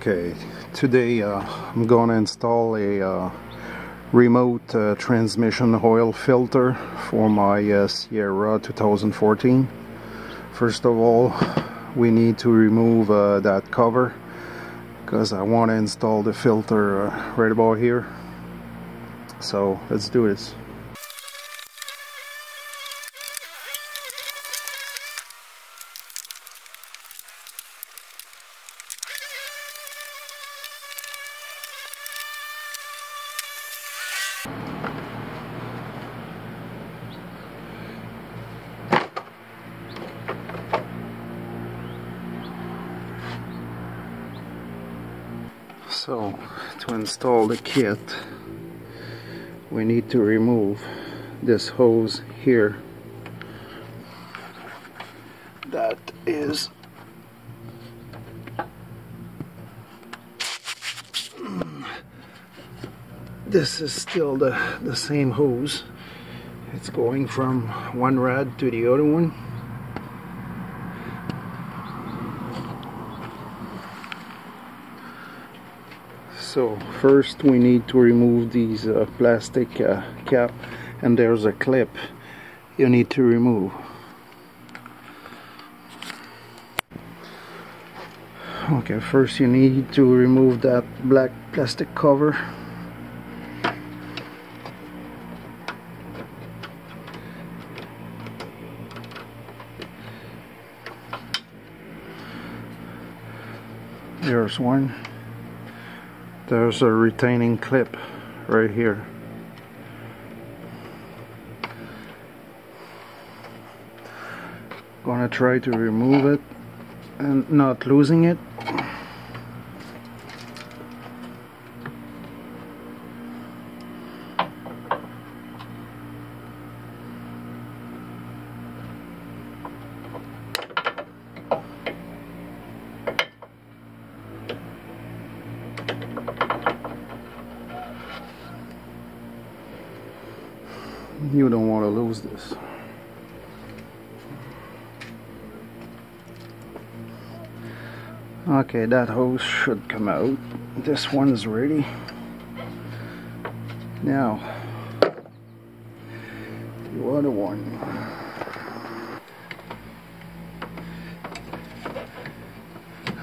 Okay, today I'm gonna install a remote transmission oil filter for my Sierra 2014. First of all, we need to remove that cover because I want to install the filter right about here. So let's do this. So, to install the kit, we need to remove this hose here that is this is still the same hose. It's going from one rod to the other one. So first we need to remove these plastic cap, and there's a clip you need to remove. Okay, first you need to remove that black plastic cover. There's one. There's a retaining clip right here. Gonna try to remove it and not losing it. You don't want to lose this. Okay, that hose should come out. This one is ready. Now, the other one.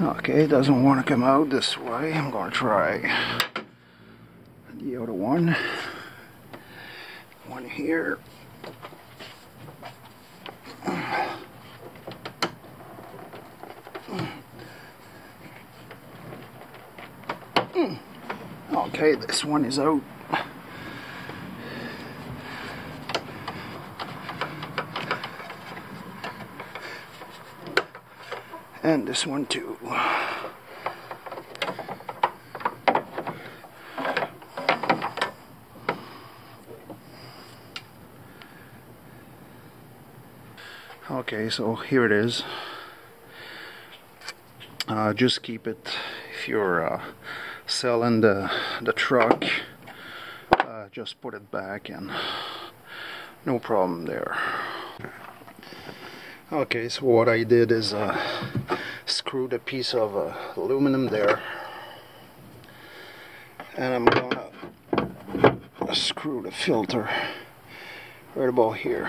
Okay, it doesn't want to come out this way. I'm going to try the other one. One here. Okay, this one is out. And this one too. Okay, so here it is. Just keep it if you're selling the truck. Just put it back and no problem there. Okay, so what I did is screwed a piece of aluminum there, and I'm gonna screw the filter right about here.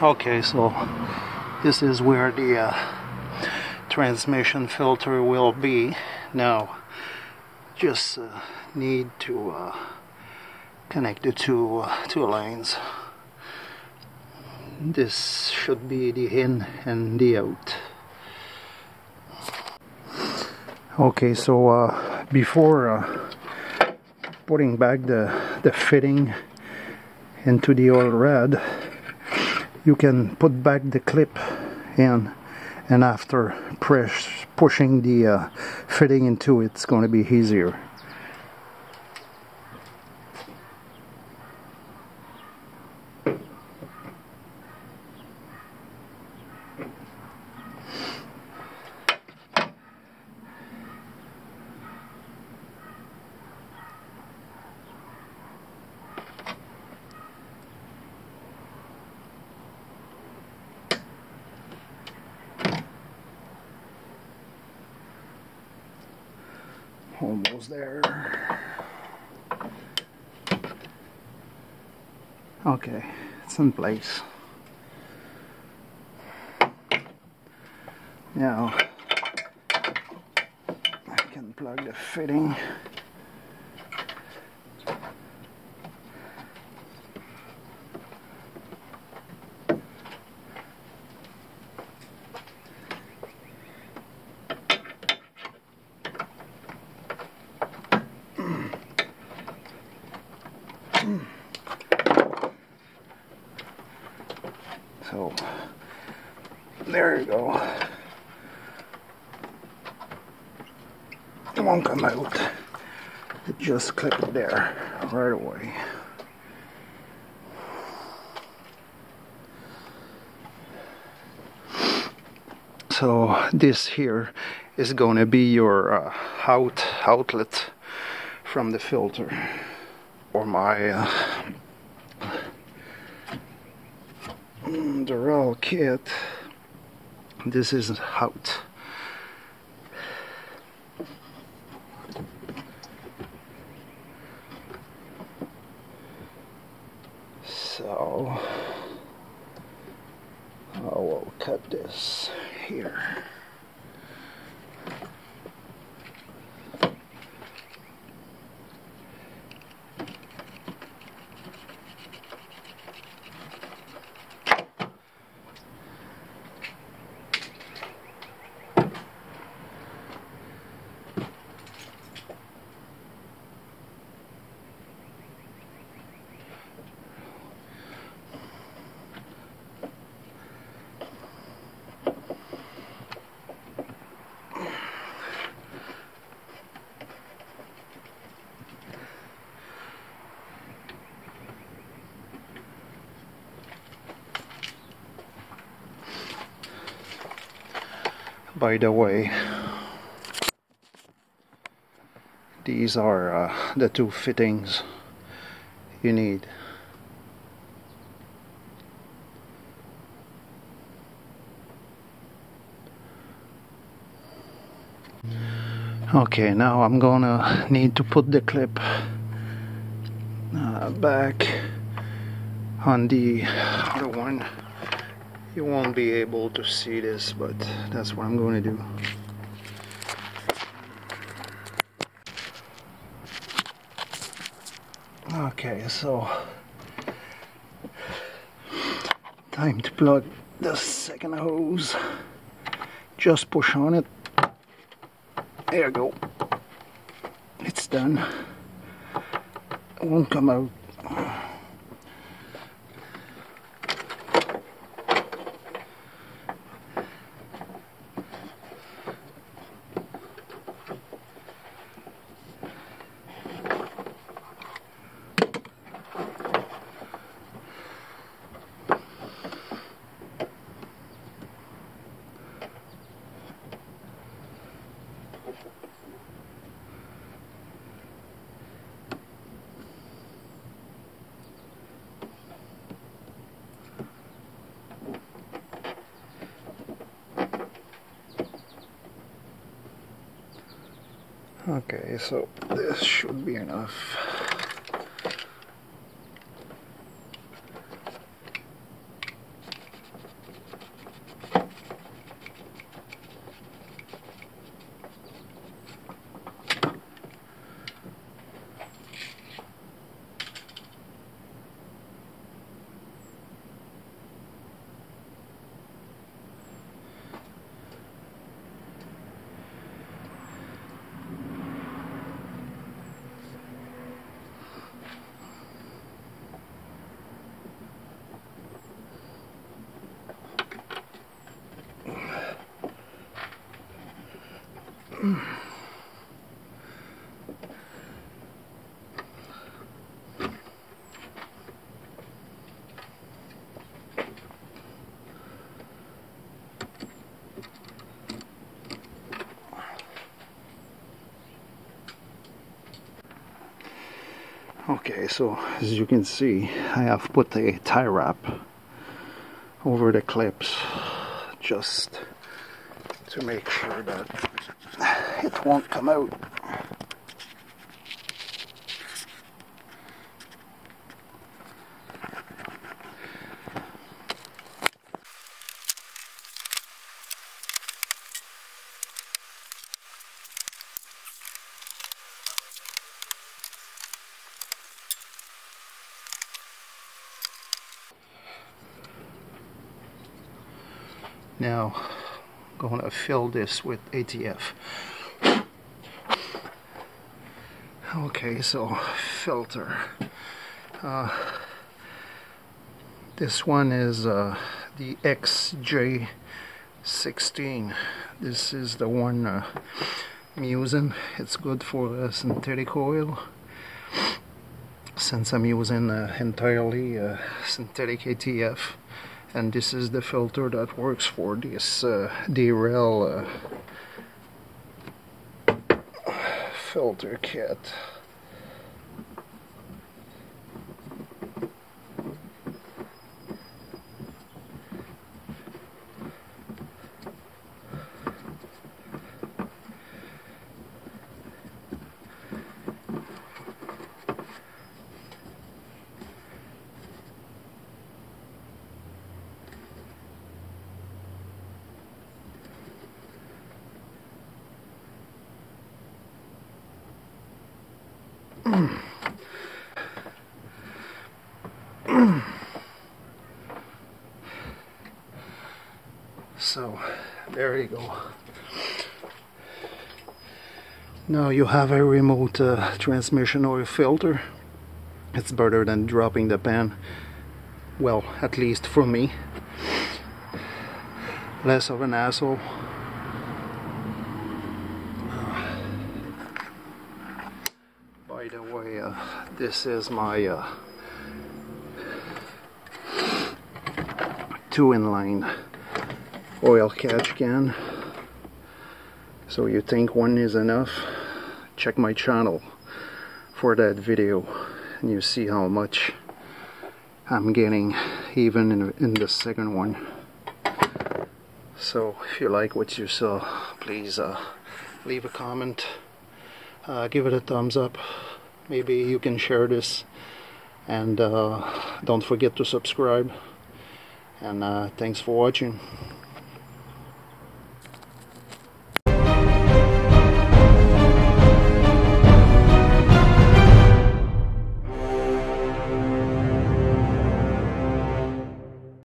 Okay, so this is where the transmission filter will be. Now, just need to connect the two lines. This should be the in and the out. Okay, so before putting back the fitting into the old rod, you can put back the clip in, and after pushing the fitting into it's going to be easier. Almost there. Okay, it's in place. Now I can plug the fitting. So there you go. It won't come out. It just clipped there right away. So this here is gonna be your outlet from the filter, or my Derale kit. This is out. So I will cut this here. By the way, these are the two fittings you need. Okay, now I'm gonna need to put the clip back on the other one. You won't be able to see this, but that's what I'm going to do. Okay, so time to plug the second hose. Just push on it. There you go. It's done. It won't come out. Okay, so this should be enough. Okay, so as you can see, I have put a tie wrap over the clips just to make sure that it won't come out. Now I'm gonna fill this with ATF. Okay, so filter. This one is the GX16. This is the one I'm using. It's good for synthetic oil. Since I'm using entirely synthetic ATF, and this is the filter that works for this Derale filter kit. So there you go. Now you have a remote transmission oil filter. It's better than dropping the pan. Well, at least for me. Less of an asshole. By the way, this is my 2-in-line oil catch can. So you think one is enough? Check my channel for that video and you see how much I'm getting even in the second one. So if you like what you saw, please leave a comment, give it a thumbs up, maybe you can share this, and don't forget to subscribe, and thanks for watching.